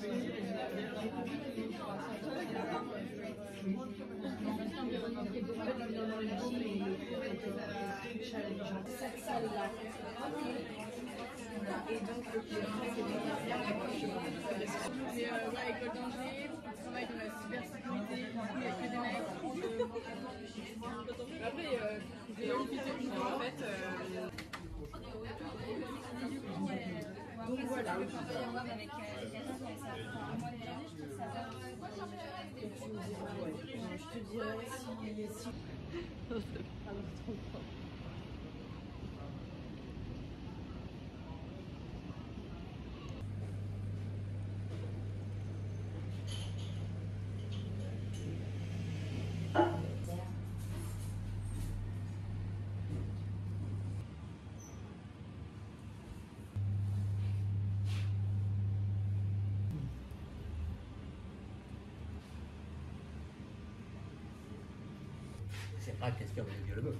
Cette salle-là. Et donc, j'ai école d'Angers, travaille dans la cybersécurité, il n'y a que des mecs. Après, j'ai envie de en fait. Donc voilà, je travaille avec je te dirais si... C'est pas question de biologue.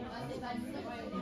C'est pas